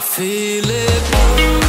I feel it.